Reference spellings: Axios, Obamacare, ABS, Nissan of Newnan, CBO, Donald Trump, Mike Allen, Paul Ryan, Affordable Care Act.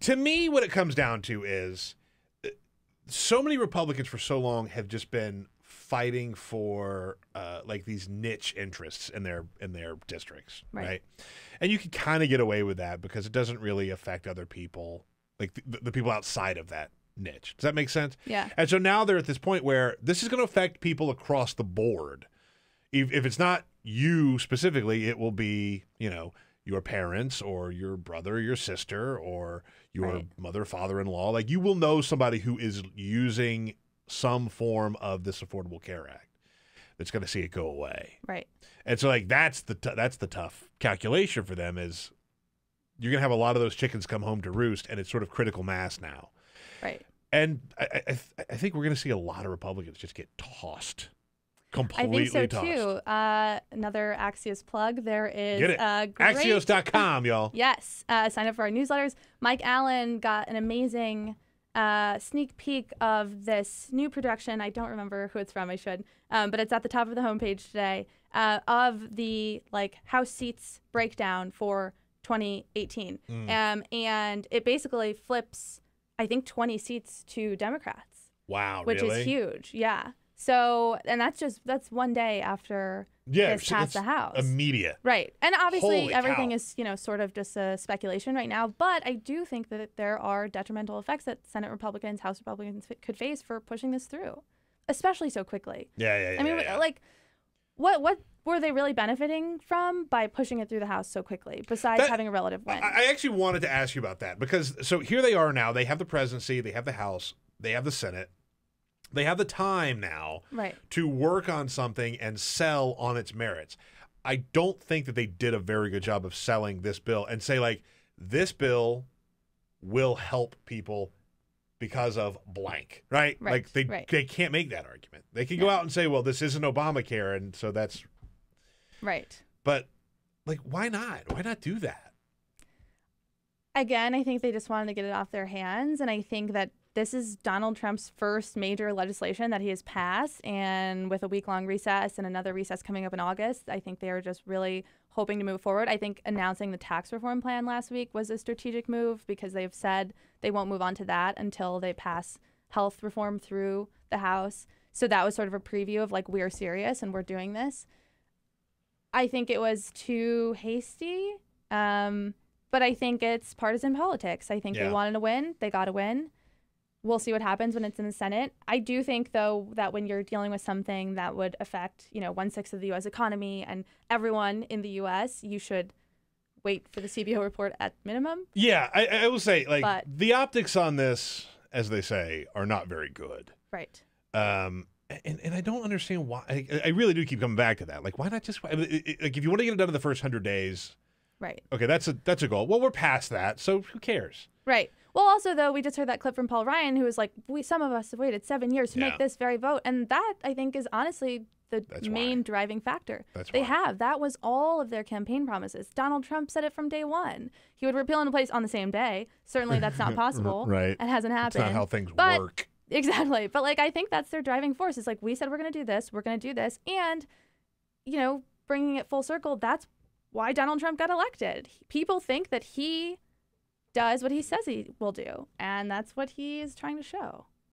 To me, what it comes down to is so many Republicans for so long have just been fighting for like these niche interests in their districts, right? And you can kind of get away with that because it doesn't really affect other people, like the people outside of that niche. Does that make sense? Yeah. And so now they're at this point where this is going to affect people across the board. If it's not you specifically, it will be, you know, your parents or your brother, or your sister, or your mother, father-in-law. Like, you will know somebody who is using some form of this Affordable Care Act that's going to see it go away. Right. And so, like, that's the tough calculation for them is you're going to have a lot of those chickens come home to roost, and it's sort of critical mass now. Right. And I think we're going to see a lot of Republicans just get tossed. Completely tossed. I think so, too. Another Axios plug. There is Axios.com, y'all. Yes. Sign up for our newsletters. Mike Allen got an amazing sneak peek of this new production. I don't remember who it's from. I should. But it's at the top of the homepage today of the, like, House seats breakdown for 2018. And it basically flips, I think, 20 seats to Democrats. Wow, really? Which is huge. Yeah. So, and that's one day after this passed the House. Immediate. Right. And obviously everything is, you know, sort of just a speculation right now. But I do think that there are detrimental effects that Senate Republicans, House Republicans could face for pushing this through, especially so quickly. Yeah. I mean, like, what were they really benefiting from by pushing it through the House so quickly, besides having a relative win? I actually wanted to ask you about that because, so here they are now. They have the presidency. They have the House. They have the Senate. They have the time now to work on something and sell on its merits. I don't think that they did a very good job of selling this bill and say, like, this bill will help people because of blank, right? Like, they can't make that argument. They can go out and say, well, this isn't Obamacare, and so that's... Right. But, like, why not? Why not do that? Again, I think they just wanted to get it off their hands, and I think that this is Donald Trump's first major legislation that he has passed, and with a week-long recess and another recess coming up in August, I think they are just really hoping to move forward. I think announcing the tax reform plan last week was a strategic move because they've said they won't move on to that until they pass health reform through the House. So that was sort of a preview of, like, we are serious and we're doing this. I think it was too hasty, but I think it's partisan politics. I think they wanted to win. They got to win. We'll see what happens when it's in the Senate. I do think, though, that when you're dealing with something that would affect, you know, 1/6 of the U.S. economy and everyone in the U.S., you should wait for the CBO report at minimum. Yeah, I will say, like, but the optics on this, as they say, are not very good. Right. And I don't understand why. I really do keep coming back to that. Like, why not just, like, if you want to get it done in the first 100 days. Right. Okay, that's a goal. Well, we're past that, so who cares? Right. Well, also, though, we just heard that clip from Paul Ryan, who was like, some of us have waited 7 years to make this very vote. And that, I think, is honestly the main driving factor. They have. That was all of their campaign promises. Donald Trump said it from day one. He would repeal and replace on the same day. Certainly that's not possible. Right. It hasn't happened. That's not how things work. Exactly. But, like, I think that's their driving force. It's like, we said we're going to do this. We're going to do this. And, you know, bringing it full circle, that's why Donald Trump got elected. People think that he does what he says he will do, and that's what he is trying to show.